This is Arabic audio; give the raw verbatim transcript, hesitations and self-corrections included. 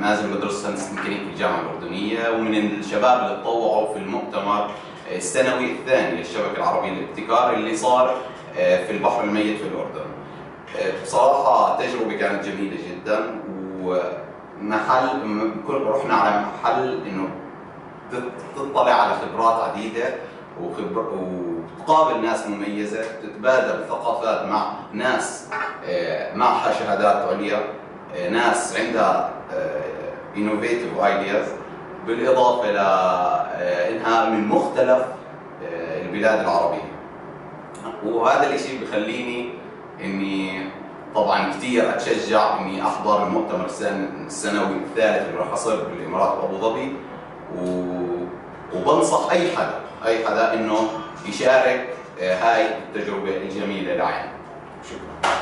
مازن بدرس هندسة ميكانيك في الجامعة الأردنية، ومن الشباب اللي تطوعوا في المؤتمر السنوي الثاني للشبكة العربية للابتكار اللي صار في البحر الميت في الأردن. بصراحة تجربة كانت جميلة جدا، ومحل كل رحنا على محل إنه تطلع على خبرات عديدة وخبر وتقابل ناس مميزة، تتبادل ثقافات مع ناس معها شهادات عليا، ناس عندها innovative ideas، بالإضافة لإنها من مختلف البلاد العربية. وهذا الشيء بخليني إني طبعا كثير أتشجع إني أحضر المؤتمر السنوي الثالث اللي راح يصير بالإمارات وأبو ظبي، وبنصح أي حدا أي حدا إنه يشارك هاي التجربة الجميلة لعينه. شكرا.